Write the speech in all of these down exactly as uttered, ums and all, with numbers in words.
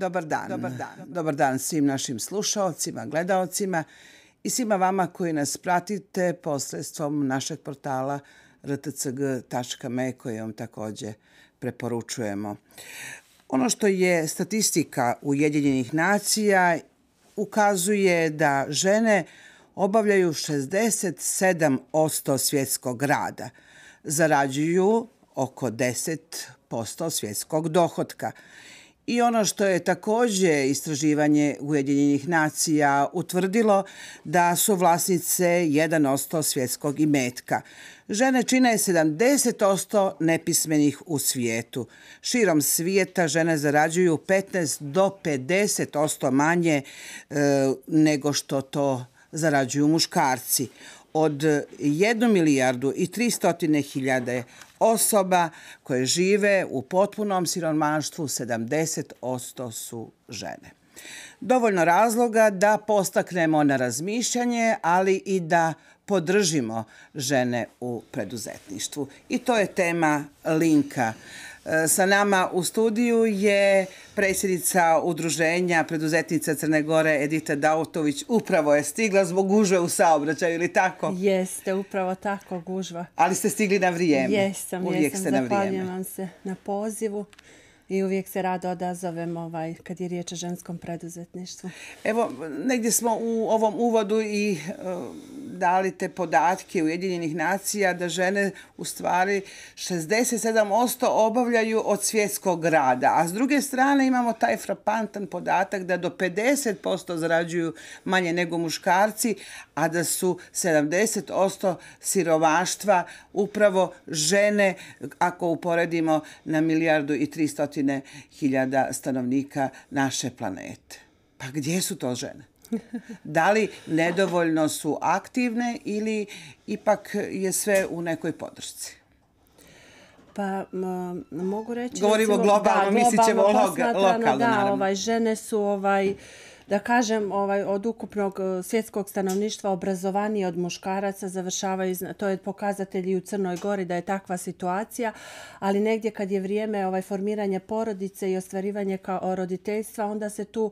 Dobar dan. Dobar dan. Dobar dan svim našim slušaocima, gledaocima i svima vama koji nas pratite posredstvom našeg portala r t c g tačka m e koje vam također preporučujemo. Ono što je statistika Ujedinjenih nacija ukazuje da žene obavljaju šezdeset sedam posto svjetskog rada, zarađuju oko deset posto svjetskog dohotka. I ono što je također istraživanje Ujedinjenih nacija utvrdilo da su vlasnice jedan posto svjetskog imetka. Žene čine sedamdeset posto nepismenih u svijetu. Širom svijeta žene zarađuju petnaest do pedeset posto manje e, nego što to zarađuju muškarci. Od jednu milijardu i tristo hiljada osoba koje žive u potpunom siromaštvu, sedamdeset posto su žene. Dovoljno razloga da postaknemo na razmišljanje, ali i da podržimo žene u preduzetništvu. I to je tema Linka. Sa nama u studiju je predsjednica Udruženja preduzetnica Crne Gore Edita Dautović. Upravo je stigla zbog gužve u saobraćaju, ili tako? Jeste, upravo tako, gužva. Ali ste stigli na vrijeme? Jesam, uvijek jesam. Zahvaljujem vam se na pozivu. I uvijek se rado odazovem ovaj, kad je riječ o ženskom preduzetništvu. Evo, negdje smo u ovom uvodu i e, dali te podatke Ujedinjenih nacija da žene u stvari šezdeset sedam posto obavljaju od svjetskog rada. A s druge strane imamo taj frapantan podatak da do pedeset posto zarađuju manje nego muškarci, a da su sedamdeset posto siromaštva upravo žene, ako uporedimo na milijardu i tristo hiljada stanovnika naše planete. Pa gdje su to žene? Da li nedovoljno su aktivne ili ipak je sve u nekoj podršci? Pa m, mogu reći... Govorimo recimo, globalno, mislit ćemo lokalno, da, naravno. Ovaj, žene su, ovaj, da kažem, ovaj, od ukupnog svjetskog stanovništva obrazovanije od muškaraca, završavaju, to je pokazatelj i u Crnoj Gori da je takva situacija, ali negdje kad je vrijeme ovaj, formiranja porodice i ostvarivanje kao roditeljstva, onda se tu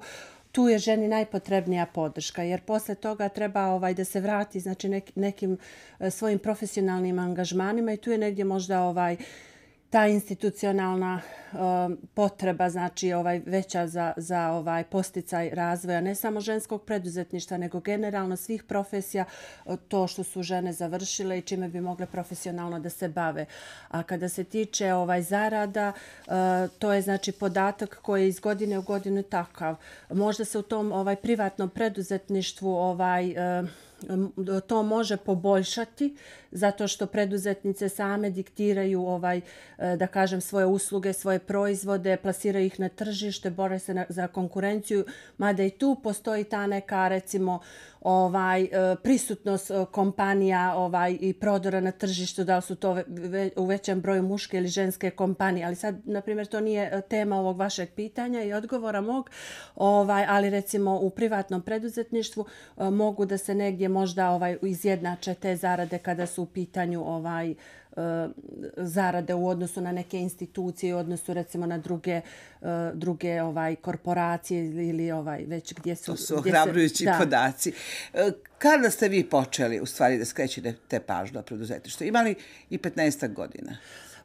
Tu je ženi najpotrebnija podrška, jer posle toga treba ovaj, da se vrati znači, nek, nekim svojim profesionalnim angažmanima i tu je negdje možda ovaj, ta institucionalna um, potreba znači, ovaj, veća za, za ovaj, posticaj razvoja ne samo ženskog preduzetništva, nego generalno svih profesija, to što su žene završile i čime bi mogle profesionalno da se bave. A kada se tiče ovaj, zarada, uh, to je znači, podatak koji je iz godine u godinu takav. Možda se u tom ovaj, privatnom preduzetništvu ovaj, uh, to može poboljšati zato što preduzetnice same diktiraju ovaj, da kažem, svoje usluge, svoje proizvode, plasiraju ih na tržište, bore se na, za konkurenciju, mada i tu postoji ta neka recimo ovaj, prisutnost kompanija ovaj, i prodora na tržištu, da li su to ve, u većem broju muške ili ženske kompanije. Ali sad, na primjer, to nije tema ovog vašeg pitanja i odgovora mog, ovaj, ali recimo u privatnom preduzetništvu mogu da se negdje možda ovaj, izjednače te zarade kada su u pitanju ovaj, e, zarade u odnosu na neke institucije, u odnosu recimo na druge, e, druge ovaj, korporacije ili ovaj, već gdje su... To su ohrabrujući se, podaci. Kada ste vi počeli, u stvari, da skrećete te pažnje preduzetništvu? Imali i petnaestak godina?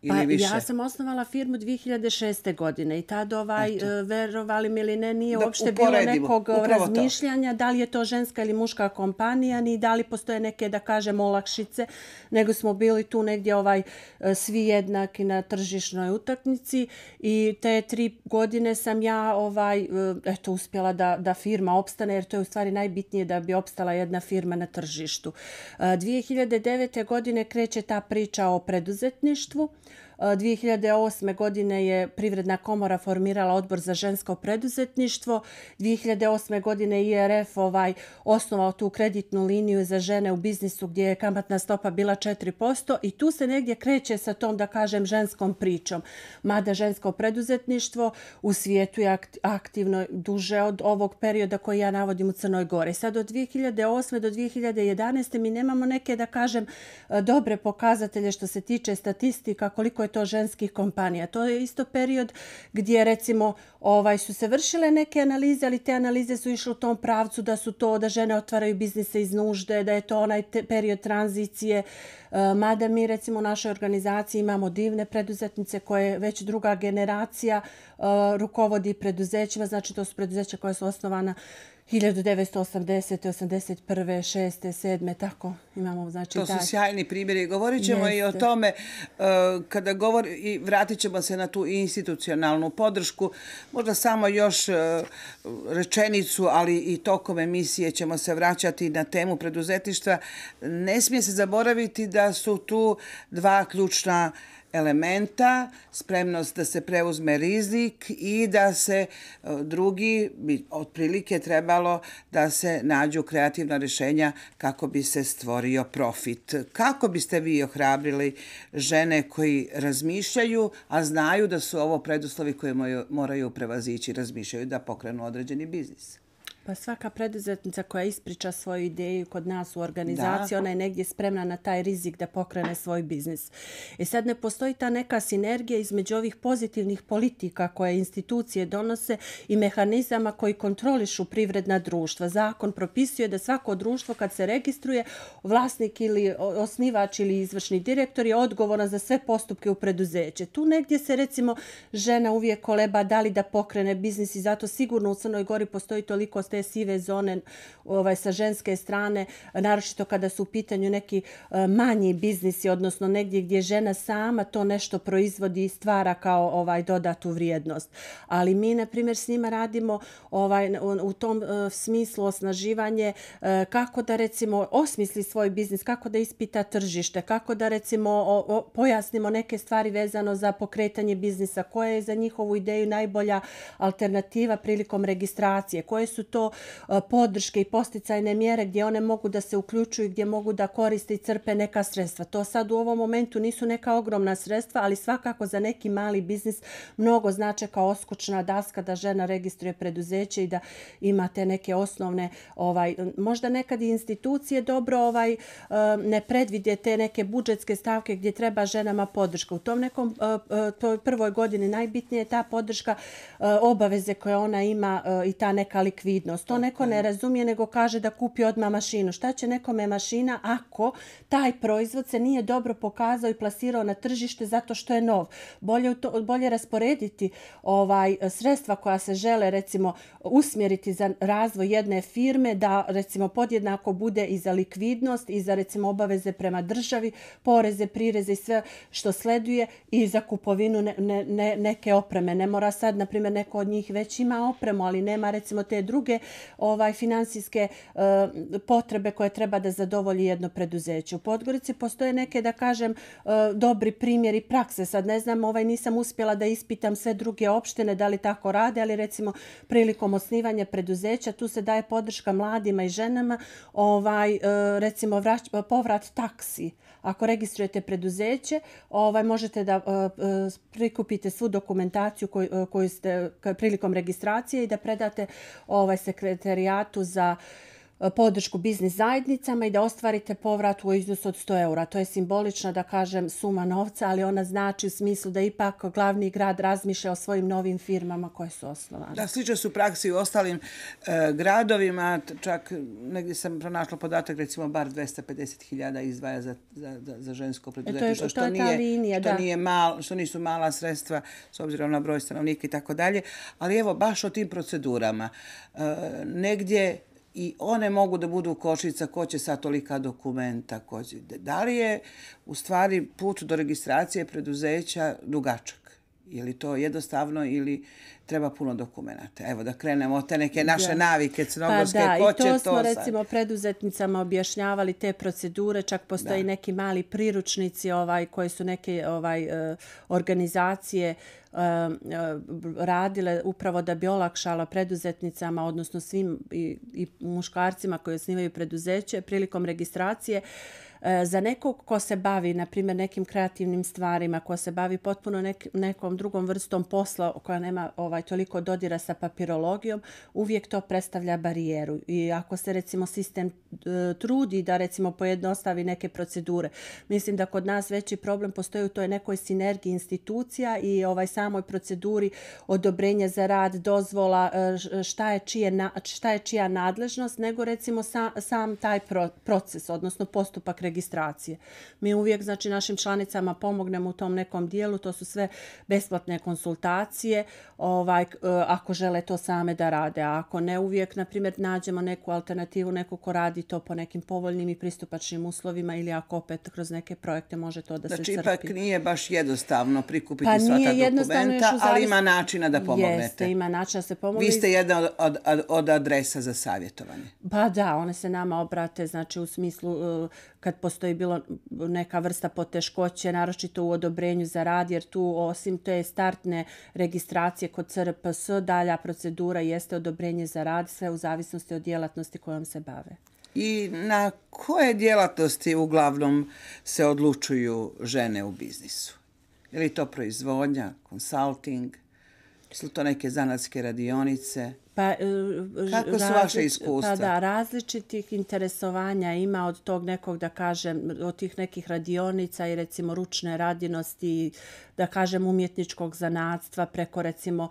Pa, ja sam osnovala firmu dvije hiljade šeste. godine i tad, ovaj, verovali mi ili ne, nije uopšte bilo nekog razmišljanja da li je to ženska ili muška kompanija, ni da li postoje neke, da kažem, olakšice, nego smo bili tu negdje ovaj, svi jednaki na tržišnoj utakmici i te tri godine sam ja ovaj, eto, uspjela da, da firma opstane, jer to je u stvari najbitnije da bi opstala jedna firma na tržištu. dvije hiljade devete. godine kreće ta priča o preduzetništvu. dvije hiljade osme. godine je Privredna komora formirala odbor za žensko preduzetništvo. dvije hiljade osme. godine I R F ovaj, osnovao tu kreditnu liniju za žene u biznisu gdje je kamatna stopa bila četiri posto i tu se negdje kreće sa tom, da kažem, ženskom pričom. Mada žensko preduzetništvo u svijetu je aktivno duže od ovog perioda koji ja navodim u Crnoj Gori. Sad od dvije hiljade osme. do dvije hiljade jedanaeste. mi nemamo neke, da kažem, dobre pokazatelje što se tiče statistika koliko koliko je to ženskih kompanija. To je isto period gdje recimo ovaj, su se vršile neke analize, ali te analize su išle u tom pravcu da su to da žene otvaraju biznise iz nužde, da je to onaj te, period tranzicije. E, mada mi recimo u našoj organizaciji imamo divne preduzetnice koje već druga generacija e, rukovodi preduzećima, znači to su preduzeća koja su osnovana hiljadu devetsto osamdesete, osamdeset prve, šeste, sedme, tako imamo. Znači, to su taj sjajni primjeri. Govorit ćemo Jeste. i o tome, uh, kada govor, i vratit ćemo se na tu institucionalnu podršku. Možda samo još uh, rečenicu, ali i tokom emisije ćemo se vraćati na temu preduzetništva. Ne smije se zaboraviti da su tu dva ključna elementa, spremnost da se preuzme rizik i da se drugi bi otprilike trebalo da se nađu kreativna rješenja kako bi se stvorio profit. Kako biste vi ohrabrili žene koji razmišljaju, a znaju da su ovo preduslovi koje moraju prevazići, razmišljaju da pokrenu određeni biznis? Pa svaka preduzetnica koja ispriča svoju ideju kod nas u organizaciji, da, ona je negdje spremna na taj rizik da pokrene svoj biznis. I sad ne postoji ta neka sinergija između ovih pozitivnih politika koje institucije donose i mehanizama koji kontrolišu privredna društva. Zakon propisuje da svako društvo kad se registruje, vlasnik ili osnivač ili izvršni direktor je odgovoran za sve postupke u preduzeće. Tu negdje se recimo žena uvijek koleba da li da pokrene biznis i zato sigurno u Crnoj Gori postoji toliko te sive zone ovaj, sa ženske strane, naročito kada su u pitanju neki manji biznisi, odnosno negdje gdje žena sama to nešto proizvodi i stvara kao ovaj, dodatu vrijednost. Ali mi, na primjer, s njima radimo ovaj, u tom uh, smislu osnaživanje uh, kako da, recimo, osmisli svoj biznis, kako da ispita tržište, kako da, recimo, o, o, pojasnimo neke stvari vezano za pokretanje biznisa, koja je za njihovu ideju najbolja alternativa prilikom registracije, koje su to podrške i posticajne mjere gdje one mogu da se uključuju, gdje mogu da koriste i crpe neka sredstva. To sad u ovom momentu nisu neka ogromna sredstva, ali svakako za neki mali biznis mnogo znače kao odskočna daska da žena registruje preduzeće i da ima te neke osnovne, ovaj, možda nekad i institucije dobro ovaj, ne predvide te neke budžetske stavke gdje treba ženama podrška. U tom nekom toj prvoj godini najbitnije je ta podrška obaveze koje ona ima i ta neka likvidnost. To neko ne razumije nego kaže da kupi odmah mašinu. Šta će nekome mašina ako taj proizvod se nije dobro pokazao i plasirao na tržište zato što je nov? Bolje, to, bolje rasporediti ovaj, sredstva koja se žele recimo usmjeriti za razvoj jedne firme da recimo podjednako bude i za likvidnost i za recimo obaveze prema državi, poreze, prireze i sve što sleduje i za kupovinu ne, ne, ne, neke opreme. Ne mora sad, na primjer, neko od njih već ima opremu, ali nema recimo te druge Ovaj, finansijske uh, potrebe koje treba da zadovolji jedno preduzeće. U Podgorici postoje neke, da kažem, uh, dobri primjeri prakse. Sad ne znam, ovaj, nisam uspjela da ispitam sve druge opštine da li tako rade, ali recimo prilikom osnivanja preduzeća tu se daje podrška mladima i ženama, ovaj, uh, recimo vrać, povrat taksi. Ako registrujete preduzeće, ovaj, možete da uh, uh, prikupite svu dokumentaciju koju, uh, koju ste prilikom registracije i da predate ovaj, sekretarijatu za podršku biznis zajednicama i da ostvarite povrat u iznosu od sto eura. To je simbolična, da kažem, suma novca, ali ona znači u smislu da ipak glavni grad razmišlja o svojim novim firmama koje su osnovane. Da, sliče su praksi u ostalim e, gradovima. Čak negdje sam pronašla podatak, recimo bar dvjesto pedeset hiljada izdvaja za, za, za, za žensko preduzetništvo, što, što, što nisu mala sredstva s obzirom na broj stanovnika i tako dalje. Ali evo, baš o tim procedurama. E, negdje i one mogu da budu kočnica ko će sad tolika dokumenta. Ko će. Da li je u stvari put do registracije preduzeća dugačak? Je li to jednostavno ili treba puno dokumenta? Evo da krenemo od te neke naše da. navike crnogorske. Pa da, ko i to će smo to recimo sad preduzetnicama objašnjavali te procedure. Čak postoji da. neki mali priručnici ovaj, koji su neke ovaj, eh, organizacije radile upravo da bi olakšala preduzetnicama, odnosno svim i, i muškarcima koji osnivaju preduzeće prilikom registracije Za nekog ko se bavi, na primjer, nekim kreativnim stvarima, ko se bavi potpuno nek, nekom drugom vrstom posla koja nema ovaj, toliko dodira sa papirologijom, uvijek to predstavlja barijeru. I ako se, recimo, sistem e, trudi da, recimo, pojednostavi neke procedure, mislim da kod nas veći problem postoji u toj nekoj sinergiji institucija i ovaj samoj proceduri odobrenja za rad, dozvola, šta je, čije, šta je čija nadležnost, nego recimo sam, sam taj pro, proces, odnosno postupak registracije. Mi uvijek, znači, našim članicama pomognemo u tom nekom dijelu, to su sve besplatne konsultacije, ovaj, ako žele to same da rade, a ako ne, uvijek, na primjer, nađemo neku alternativu, neko ko radi to po nekim povoljnim i pristupačnim uslovima ili ako opet kroz neke projekte može to da znači, se crpi. Znači, ipak nije baš jednostavno prikupiti pa sva ta dokumenta, zavis... ali ima načina da pomognete. Jeste, ima načina da se pomogne. Vi ste jedna od, od, od adresa za savjetovanje. Pa da, one se nama obrate, znači, u smislu kad postoji bilo neka vrsta poteškoće, naročito u odobrenju za rad, jer tu osim te startne registracije kod C R P S, dalja procedura jeste odobrenje za rad, sve u zavisnosti od djelatnosti kojom se bave. I na koje djelatnosti uglavnom se odlučuju žene u biznisu? Je li to proizvodnja, konsulting, su to neke zanatske radionice? Pa, kako su različ... vaše iskustva? Pa da, različitih interesovanja ima od tog nekog, da kažem, od tih nekih radionica i recimo ručne radinosti, da kažem umjetničkog zanatstva preko recimo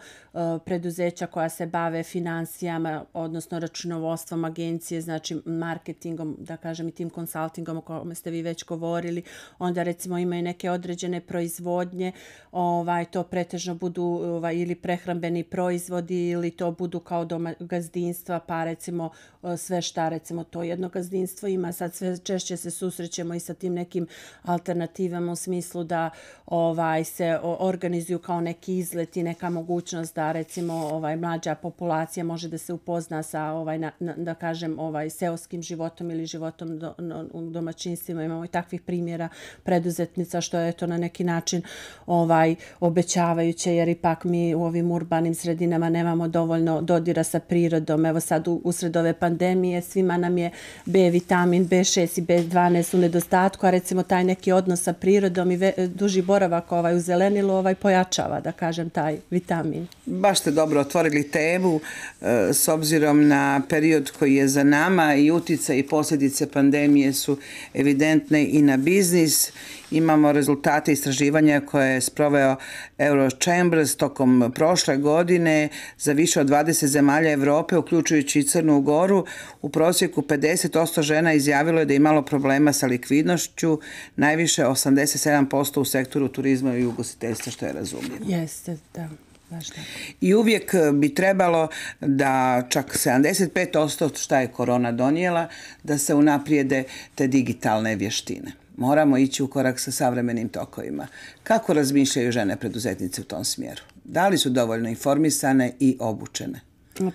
preduzeća koja se bave finansijama, odnosno računovodstvom agencije, znači marketingom, da kažem i tim konsultingom o kome ste vi već govorili. Onda recimo imaju neke određene proizvodnje, ovaj, to pretežno budu ovaj, ili prehrambeni proizvodi ili to budu kao doma, gazdinstva, pa recimo sve šta recimo to jedno gazdinstvo ima. Sad sve češće se susrećemo i sa tim nekim alternativama u smislu da ovaj se organizuju kao neki izlet i neka mogućnost da recimo ovaj mlađa populacija može da se upozna sa ovaj na, na, da kažem ovaj seoskim životom ili životom do, no, u domaćinstvima. Imamo i takvih primjera preduzetnica što je to na neki način ovaj obećavajuće, jer ipak mi u ovim urbanim sredinama nemamo dovoljno dodira sa prirodom. Evo sad usred ove pandemije svima nam je B vitamin, B šest i B dvanaest u nedostatku, a recimo taj neki odnos sa prirodom i ve, duži boravak ovaj, u zelenilu ovaj, pojačava, da kažem, taj vitamin. Baš ste dobro otvorili temu e, s obzirom na period koji je za nama i utjecaj i posljedice pandemije su evidentne i na biznis. Imamo rezultate istraživanja koje je sproveo Eurochambers tokom prošle godine za više od dvadeset zemalja Evrope, uključujući i Crnu Goru. U prosjeku pedeset posto žena izjavilo je da je imalo problema sa likvidnošću, najviše osamdeset sedam posto u sektoru turizma i ugostiteljstva, što je razumljivo. Jeste, da. I uvijek bi trebalo da čak sedamdeset pet posto šta je korona donijela, da se unaprijede te digitalne vještine. Moramo ići u korak sa savremenim tokovima. Kako razmišljaju žene preduzetnice u tom smjeru? Da li su dovoljno informisane i obučene?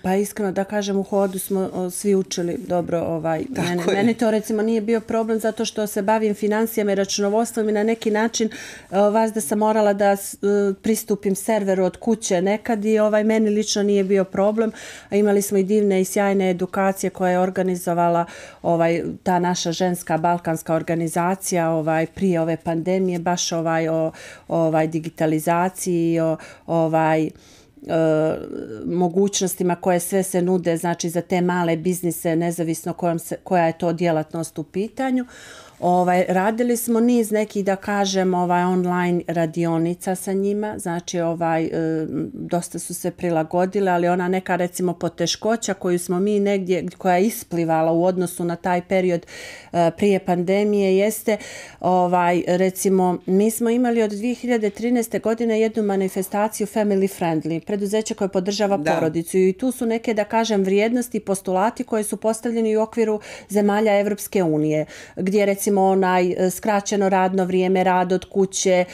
Pa iskreno da kažem, u hodu smo o, svi učili dobro. Ovaj, mene, mene to recimo nije bio problem zato što se bavim financijama i računovodstvom i na neki način o, vas da sam morala da s, o, pristupim serveru od kuće nekad i ovaj, meni lično nije bio problem. Imali smo i divne i sjajne edukacije koje je organizovala ovaj, ta naša ženska balkanska organizacija ovaj, prije ove pandemije, baš ovaj, o ovaj, digitalizaciji, o ovaj, E, mogućnostima koje sve se nude, znači za te male biznise nezavisno kojom se, koja je to djelatnost u pitanju. Ovaj, radili smo niz nekih, da kažem, ovaj, online radionica sa njima, znači ovaj, e, dosta su se prilagodile, ali ona neka recimo poteškoća koju smo mi negdje, koja je isplivala u odnosu na taj period e, prije pandemije jeste, ovaj, recimo mi smo imali od dvije hiljade trinaeste. godine jednu manifestaciju Family Friendly, preduzeće koje podržava da. porodicu i tu su neke, da kažem, vrijednosti i postulati koje su postavljeni u okviru zemalja Evropske unije, gdje recimo onaj skraćeno radno vrijeme, rad od kuće,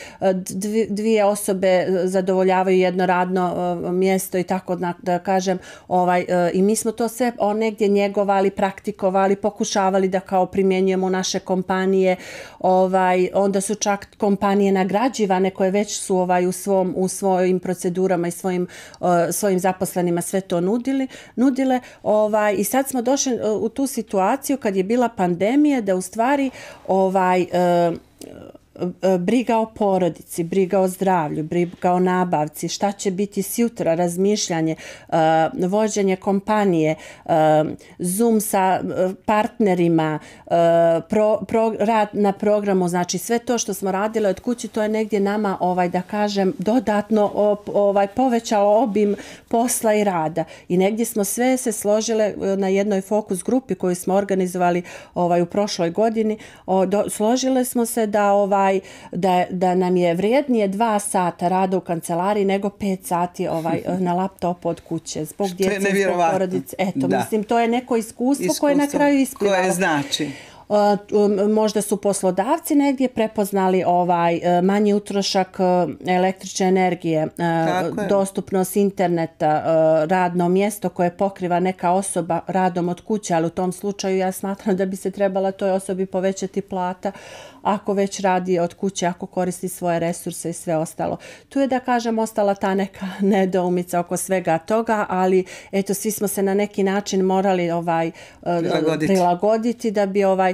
dvije osobe zadovoljavaju jedno radno mjesto i tako da kažem. Ovaj, i mi smo to sve negdje njegovali, praktikovali, pokušavali da kao primjenjujemo naše kompanije. Ovaj, onda su čak kompanije nagrađivane koje već su ovaj, u, svom, u svojim procedurama i svojim, svojim zaposlenima sve to nudili, nudile. Ovaj, i sad smo došli u tu situaciju kad je bila pandemija da u stvari ovaj, e, briga o porodici, briga o zdravlju, briga o nabavci, šta će biti s jutra, razmišljanje, vođenje kompanije, Zoom sa partnerima, pro, pro, rad na programu, znači sve to što smo radili od kući, to je negdje nama, ovaj, da kažem, dodatno ovaj, povećalo obim posla i rada. I negdje smo sve se složile na jednoj fokus grupi koju smo organizovali ovaj, u prošloj godini, o, do, složile smo se da ovaj, Da, da nam je vrijednije dva sata rada u kancelariji nego pet sati ovaj, na laptopu od kuće. Zbog djece, zbog porodice. Eto, da. Mislim, to je neko iskustvo, iskustvo koje na kraju ispivalo. Koje znači... Možda su poslodavci negdje prepoznali ovaj manji utrošak električne energije, dostupnost interneta, radno mjesto koje pokriva neka osoba radom od kuće, ali u tom slučaju ja smatram da bi se trebala toj osobi povećati plata ako već radi od kuće, ako koristi svoje resurse i sve ostalo. Tu je, da kažem, ostala ta neka nedoumica oko svega toga, ali eto, svi smo se na neki način morali ovaj, prilagoditi. prilagoditi da bi ovaj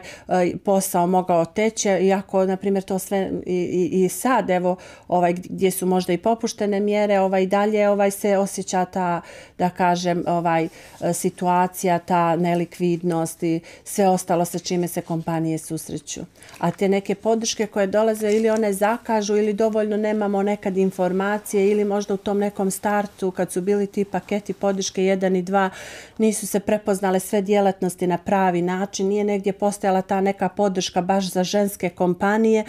posao mogao teći, iako, na primjer, to sve i, i, i sad, evo, ovaj, gdje su možda i popuštene mjere, ovaj, dalje ovaj, se osjeća ta, da kažem, ovaj, situacija, ta nelikvidnost i sve ostalo sa čime se kompanije susreću. A te neke podrške koje dolaze, ili one zakažu, ili dovoljno nemamo nekad informacije, ili možda u tom nekom startu, kad su bili ti paketi podrške jedan i dva, nisu se prepoznale sve djelatnosti na pravi način, nije negdje postavljeno postojala ta neka podrška baš za ženske kompanije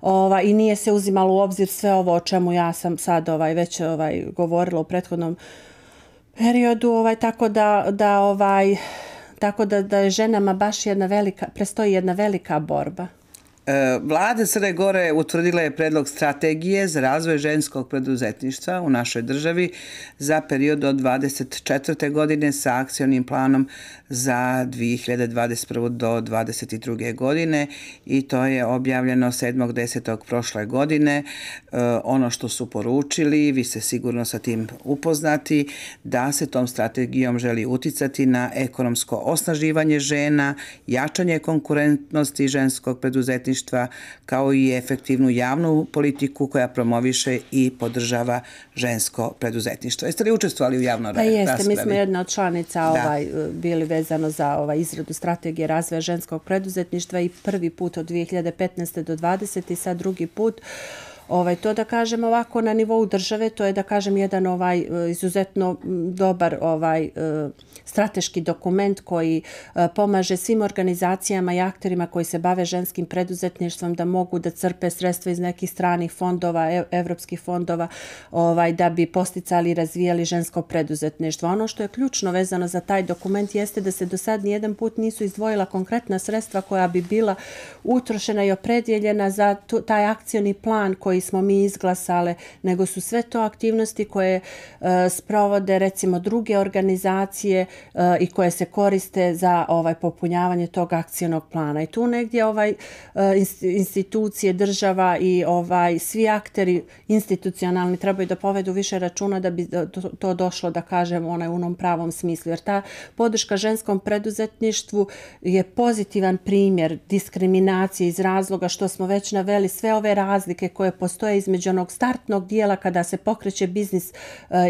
ova, i nije se uzimalo u obzir sve ovo o čemu ja sam sad ovaj, već ovaj, govorila u prethodnom periodu, ovaj, tako da, da, ovaj, tako da, da je ženama baš jedna velika, prestoji jedna velika borba. Vlada Crne Gore utvrdila je predlog strategije za razvoj ženskog preduzetništva u našoj državi za period od dvadeset četvrte godine sa akcionim planom za dvije hiljade dvadeset prvu do dvadeset druge godine i to je objavljeno sedmog desetog prošle godine. Ono što su poručili, vi ste sigurno sa tim upoznati, da se tom strategijom želi uticati na ekonomsko osnaživanje žena, jačanje konkurentnosti ženskog preduzetništva, kao i efektivnu javnu politiku koja promoviše i podržava žensko preduzetništvo. Jeste li učestvovali u javnoj raspravi? Pa jeste, mi smo jedna od članica ovaj, bili vezano za ovaj, izradu strategije razvoja ženskog preduzetništva i prvi put od dvije hiljade petnaeste do dvadeset i sad drugi put. Ovaj, to, da kažem, ovako na nivou države, to je, da kažem, jedan ovaj izuzetno dobar ovaj strateški dokument koji pomaže svim organizacijama i akterima koji se bave ženskim preduzetništvom da mogu da crpe sredstva iz nekih stranih fondova, evropskih fondova, ovaj, da bi posticali i razvijali žensko preduzetništvo. Ono što je ključno vezano za taj dokument jeste da se do sad nijedan put nisu izdvojila konkretna sredstva koja bi bila utrošena i opredjeljena za tu, taj akcioni plan koji smo mi izglasale, nego su sve to aktivnosti koje e, sprovode recimo druge organizacije e, i koje se koriste za ovaj popunjavanje tog akcionog plana. I tu negdje ovaj e, institucije, država i ovaj svi akteri institucionalni trebaju da povedu više računa da bi to, to došlo, da kažem, onaj u onom pravom smislu. Jer ta podrška ženskom preduzetništvu je pozitivan primjer diskriminacije iz razloga što smo već naveli sve ove razlike koje postoje između onog startnog dijela kada se pokreće biznis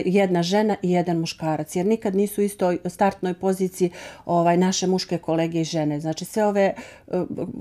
jedna žena i jedan muškarac. Jer nikad nisu u istoj startnoj poziciji ovaj, naše muške kolege i žene. Znači sve ove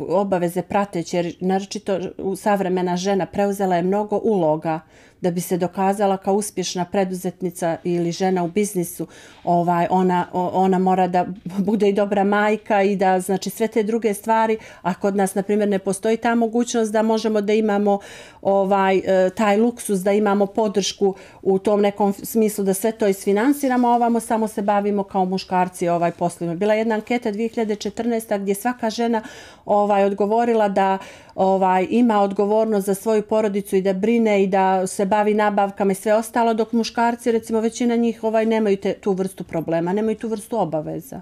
obaveze prateće, jer naročito savremena žena preuzela je mnogo uloga da bi se dokazala kao uspješna preduzetnica ili žena u biznisu. Ovaj, ona, ona mora da bude i dobra majka i da, znači, sve te druge stvari. A kod nas, na primjer, ne postoji ta mogućnost da možemo da imamo ovaj, taj luksus, da imamo podršku u tom nekom smislu da sve to isfinansiramo, a ovamo samo se bavimo kao muškarci ovaj, poslovima. Bila je jedna anketa dvije hiljade četrnaeste gdje svaka žena ovaj, odgovorila da ovaj, ima odgovornost za svoju porodicu i da brine i da se bavi nabavkama i sve ostalo, dok muškarci, recimo većina njih, ovaj, nemaju te, tu vrstu problema, nemaju tu vrstu obaveza.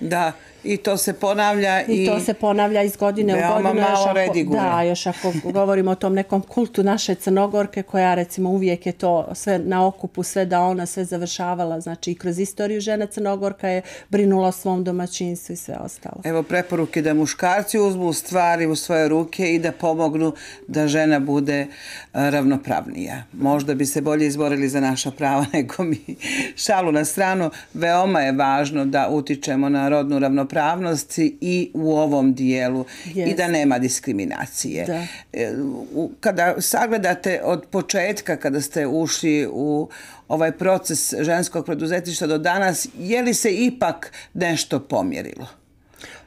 Da, i to se ponavlja. I, I to se ponavlja iz godine u godinu. Veoma malo rediguje. Da, još ako govorimo o tom nekom kultu naše Crnogorke, koja recimo uvijek je to sve na okupu, sve da ona sve završavala. Znači i kroz istoriju žena Crnogorka je brinula o svom domaćinstvu i sve ostalo. Evo preporuke da muškarci uzmu stvari u svoje ruke i da pomognu da žena bude ravnopravnija. Možda bi se bolje izborili za naša prava nego mi. Šalu na stranu, veoma je važno da utičemo na rodnu ravnopravnost i u ovom dijelu, yes, i da nema diskriminacije. Da. Kada sagledate od početka, kada ste ušli u ovaj proces ženskog preduzetništva do danas, je li se ipak nešto pomjerilo?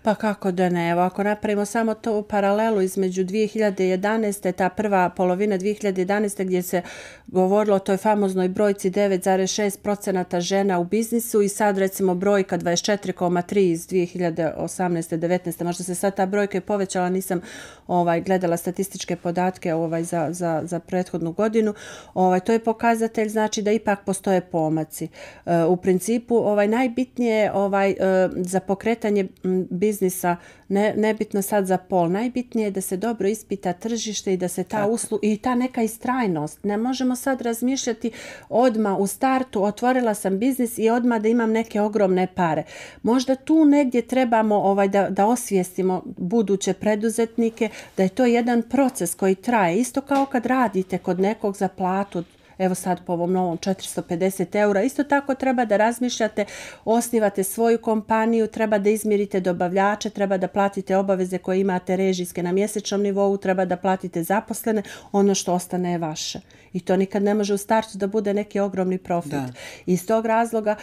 Pa kako da ne, evo, ako napravimo samo to paralelu između dvije hiljade jedanaeste. ta prva polovina dvije hiljade jedanaeste. gdje se govorilo o toj famoznoj brojci devet zarez šest posto žena u biznisu i sad recimo brojka dvadeset četiri zarez tri iz dvije hiljade osamnaeste. devetnaeste. Možda se sad ta brojka je povećala, nisam ovaj, gledala statističke podatke ovaj, za, za, za prethodnu godinu. Ovaj, to je pokazatelj, znači da ipak postoje pomaci. E, u principu ovaj, najbitnije ovaj, e, za pokretanje biznisa biznisa, ne, nebitno sad za pol. Najbitnije je da se dobro ispita tržište i da se ta usluga i ta neka istrajnost. Ne možemo sad razmišljati odmah u startu, otvorila sam biznis i odmah da imam neke ogromne pare. Možda tu negdje trebamo ovaj, da, da osvijestimo buduće preduzetnike da je to jedan proces koji traje. Isto kao kad radite kod nekog za platu, evo sad po ovom novom četiristo pedeset eura, isto tako treba da razmišljate, osnivate svoju kompaniju, treba da izmirite dobavljače, treba da platite obaveze koje imate režijske na mjesečnom nivou, treba da platite zaposlene, ono što ostane je vaše. I to nikad ne može u startu da bude neki ogromni profit. Da. Iz tog razloga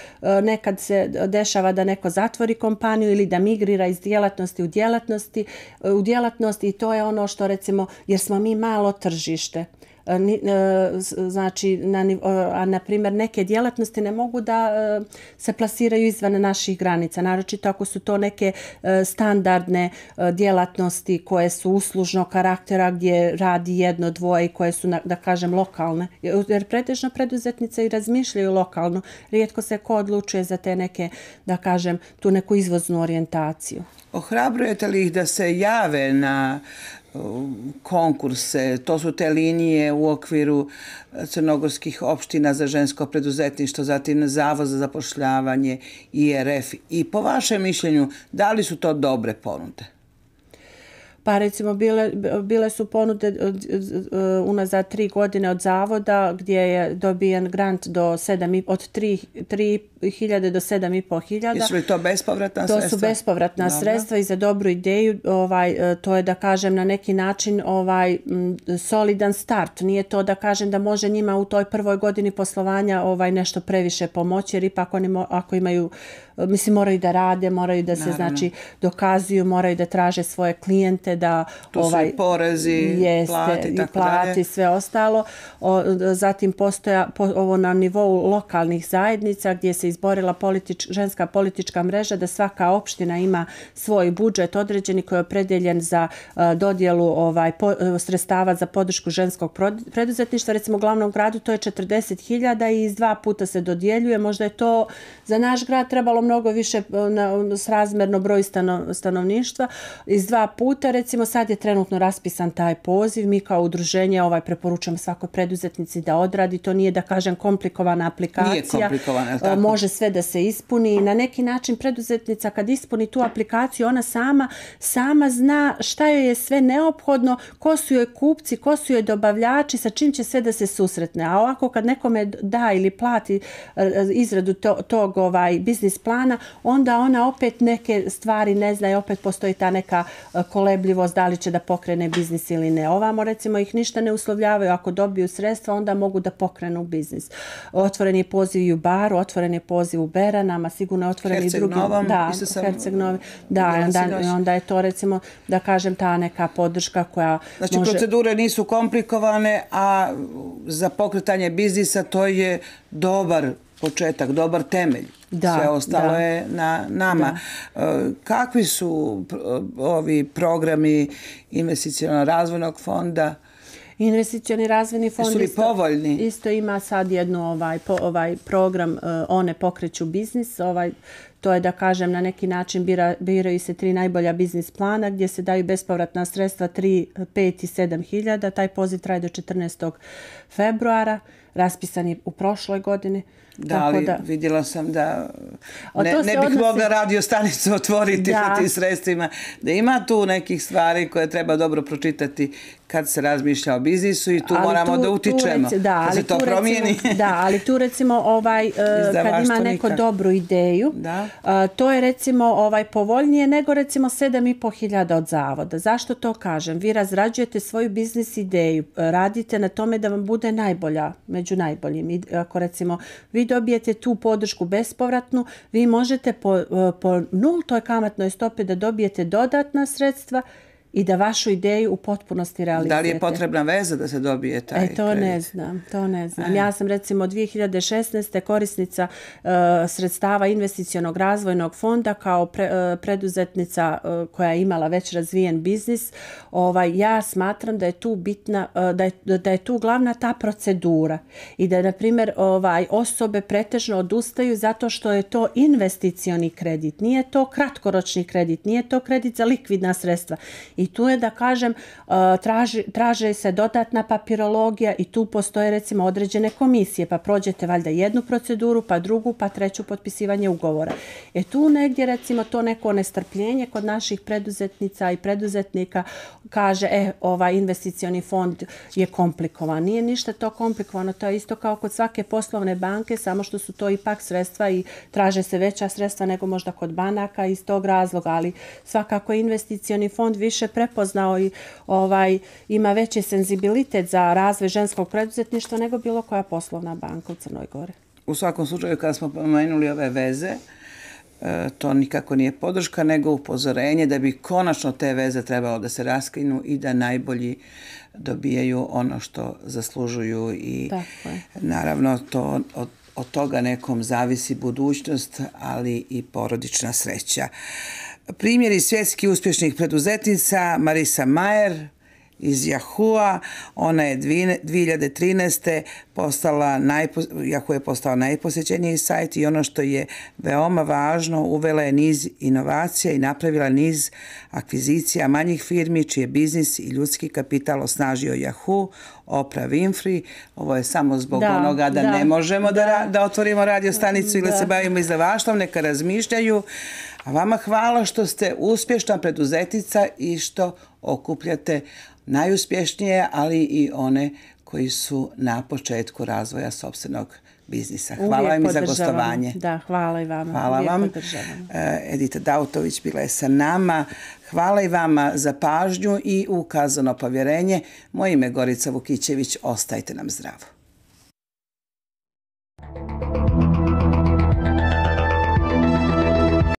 nekad se dešava da neko zatvori kompaniju ili da migrira iz djelatnosti u djelatnosti, u djelatnosti i to je ono što recimo, jer smo mi malo tržište. Znači, a na primjer neke djelatnosti ne mogu da se plasiraju izvan naših granica, naročito ako su to neke standardne djelatnosti koje su uslužnog karaktera gdje radi jedno, dvoje, koje su, da kažem, lokalne, jer pretežno preduzetnice i razmišljaju lokalno, rijetko se ko odlučuje za te neke, da kažem, tu neku izvoznu orijentaciju. Ohrabrujete li ih da se jave na konkurse? To su te linije u okviru crnogorskih opština za žensko preduzetništvo, zatim Zavod za zapošljavanje, I R F. I po vašem mišljenju, da li su to dobre ponude? Pa recimo bile, bile su ponude unazad tri godine od Zavoda gdje je dobijen grant do sedam, od tri hiljade do sedam i po hiljada. Jesu li to bespovratna sredstva? To su bespovratna Dobro. sredstva i za dobru ideju ovaj, to je da kažem na neki način ovaj, solidan start. Nije to da kažem da može njima u toj prvoj godini poslovanja ovaj, nešto previše pomoći jer ipak oni mo, ako imaju, mislim moraju da rade, moraju da se Naravno. znači dokazuju, moraju da traže svoje klijente, da tu ovaj, su porezi, plati, i tako plati dalje, sve ostalo. O, zatim postoja po, ovo na nivou lokalnih zajednica gdje se izborila politič, ženska politička mreža da svaka opština ima svoj budžet određeni koji je opredeljen za a, dodjelu ovaj, po, sredstava za podršku ženskog preduzetništva. Recimo u glavnom gradu to je četrdeset hiljada i iz dva puta se dodjeljuje. Možda je to za naš grad trebalo mnogo više na, srazmjerno broju stano, stanovništva. Iz dva puta recimo sad je trenutno raspisan taj poziv. Mi kao udruženje ovaj, preporučujemo svakoj preduzetnici da odradi. To nije da kažem komplikovana aplikacija. Nije komplikovana, tako. Može sve da se ispuni. Na neki način preduzetnica kad ispuni tu aplikaciju ona sama, sama zna šta joj je sve neophodno, ko su joj kupci, ko su joj dobavljači, sa čim će sve da se susretne. A ovako kad nekome da ili plati izradu to, tog ovaj, biznis plana, onda ona opet neke stvari ne zna i opet postoji ta neka kolebljivost da li će da pokrene biznis ili ne. Ovamo recimo ih ništa ne uslovljavaju. Ako dobiju sredstva onda mogu da pokrenu biznis. Otvoren je poziv i u Baru, otvoren je poziv u Beranama, sigurno je otvoren i drugi. Da, Herceg-Novi. Da, onda, onda je to recimo, da kažem, ta neka podrška koja znači, može... Znači, procedure nisu komplikovane, a za pokretanje biznisa to je dobar početak, dobar temelj. Da, sve ostalo da. je na nama. Da. Kakvi su ovi programi investicionalno-razvojnog fonda? Investicioni razvojni fond isto, isto ima sad jednu ovaj, po, ovaj program uh, One pokreću biznis, ovaj To je, da kažem, na neki način bira, biraju se tri najbolja biznis plana gdje se daju bespovratna sredstva tri, pet i sedam hiljada. Taj poziv traje do četrnaestog februara. Raspisan je u prošloj godini. Da, tako ali da, vidjela sam da ne, ne bih odnosi... mogla radio stanicu otvoriti sa tim sredstvima. Da ima tu nekih stvari koje treba dobro pročitati kad se razmišlja o biznisu i tu ali moramo tu, da utičemo. Tu, da, ali to tu recimo, da, ali tu recimo ovaj, kad ima neko nikak. dobru ideju, da. A, to je recimo ovaj, povoljnije nego recimo sedam i po hiljada od zavoda. Zašto to kažem? Vi razrađujete svoju biznis ideju, radite na tome da vam bude najbolja, među najboljim. I ako recimo vi dobijete tu podršku bespovratnu, vi možete po, po nultoj kamatnoj stopi da dobijete dodatna sredstva i da vašu ideju u potpunosti realizujete. Da li je potrebna veza da se dobije taj kredit? E, to ne znam, to ne znam. Ja sam recimo od dvije hiljade šesnaeste. korisnica uh, sredstava investicionog razvojnog fonda kao pre, uh, preduzetnica uh, koja je imala već razvijen biznis. Ovaj, ja smatram da je tu bitna, uh, da, je, da je tu glavna ta procedura i da, na primjer, ovaj, osobe pretežno odustaju zato što je to investicioni kredit. Nije to kratkoročni kredit, nije to kredit za likvidna sredstva. I I tu je, da kažem, traži, traže se dodatna papirologija i tu postoje recimo određene komisije, pa prođete valjda jednu proceduru, pa drugu, pa treću, potpisivanje ugovora. E tu negdje recimo to neko nestrpljenje kod naših preduzetnica i preduzetnika kaže, e, ovaj investicioni fond je komplikovan. Nije ništa to komplikovano, to je isto kao kod svake poslovne banke, samo što su to ipak sredstva i traže se veća sredstva nego možda kod banaka iz tog razloga, ali svakako investicioni fond više prepoznao i ovaj, ima veći senzibilitet za razvoj ženskog preduzetništva nego bilo koja poslovna banka u Crnoj Gori. U svakom slučaju, kada smo pomenuli ove veze, to nikako nije podrška, nego upozorenje da bi konačno te veze trebalo da se raskinu i da najbolji dobijaju ono što zaslužuju i naravno to od, od toga nekom zavisi budućnost, ali i porodična sreća. Primjeri svjetski uspješnih preduzetnica, Marisa Majer iz Yahoo-a, ona je dvije hiljade trinaeste. postala, najpo, Yahoo je postao najposjećeniji sajt i ono što je veoma važno, uvela je niz inovacija i napravila niz akvizicija manjih firmi, čiji je biznis i ljudski kapital osnažio Yahoo, Oprah Winfrey. Ovo je samo zbog da, onoga da, da ne možemo da, da, da otvorimo radio stanicu ili da se bavimo izdavaštvom, neka razmišljaju. A vama hvala što ste uspješna preduzetnica i što okupljate najuspješnije, ali i one koji su na početku razvoja sopstvenog biznisa. Hvala uvijek vam i za gostovanje. Da, hvala i vama. Hvala vam. Edita Dautović bila je sa nama. Hvala i vama za pažnju i ukazano povjerenje. Moje ime je Gorica Vukićević. Ostajte nam zdravo.